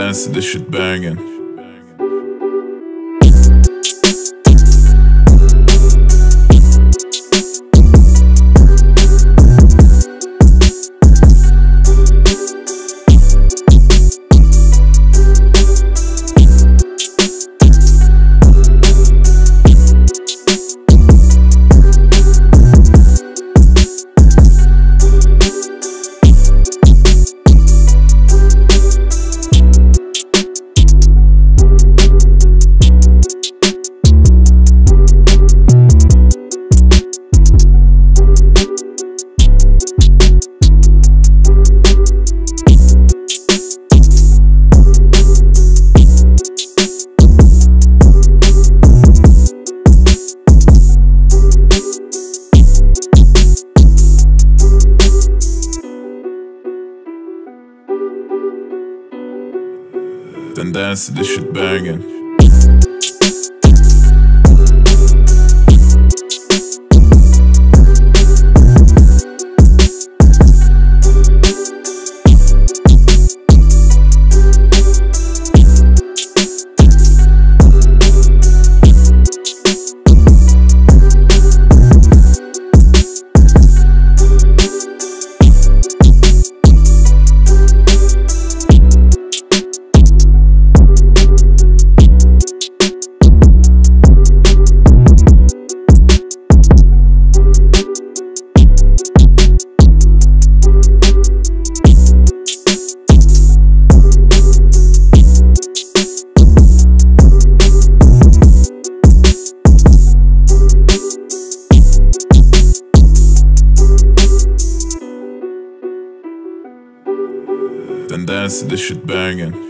dancing, this shit banging. And dance to this shit banging. And dance to this shit banging.